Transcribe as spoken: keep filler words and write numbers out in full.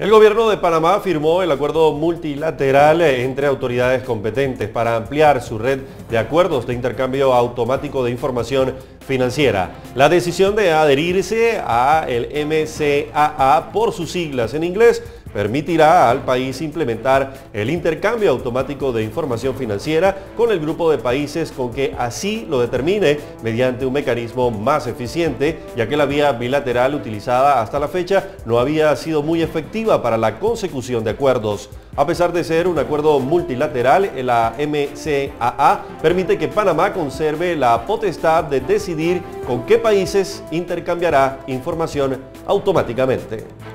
El gobierno de Panamá firmó el acuerdo multilateral entre autoridades competentes para ampliar su red de acuerdos de intercambio automático de información financiera. La decisión de adherirse al M C A A por sus siglas en inglés permitirá al país implementar el intercambio automático de información financiera con el grupo de países con que así lo determine mediante un mecanismo más eficiente, ya que la vía bilateral utilizada hasta la fecha no había sido muy efectiva para la consecución de acuerdos. A pesar de ser un acuerdo multilateral, la M C A A permite que Panamá conserve la potestad de decidir con qué países intercambiará información automáticamente.